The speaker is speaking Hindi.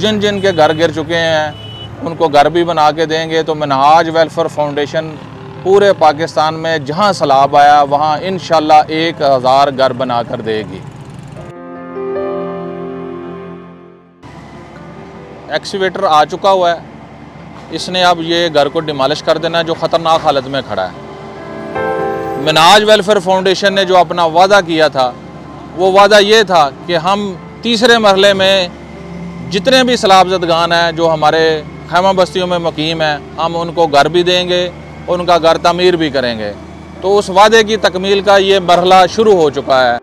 जिन जिन के घर गिर चुके हैं उनको घर भी बना के देंगे। तो मिनहाज वेलफेयर फाउंडेशन पूरे पाकिस्तान में जहां सैलाब आया वहां इंशाल्लाह 1000 घर बना कर देगी। एक्सीवेटर आ चुका हुआ है, इसने अब ये घर को डिमॉलिश कर देना है जो ख़तरनाक हालत में खड़ा है। मिनहाज वेलफेयर फाउंडेशन ने जो अपना वादा किया था वो वादा ये था कि हम तीसरे मरहले में जितने भी सैलाबज़दगान हैं जो हमारे खैमा बस्तियों में मुकीम हैं हम उनको घर भी देंगे, उनका घर तमीर भी करेंगे। तो उस वादे की तकमील का ये मरहला शुरू हो चुका है।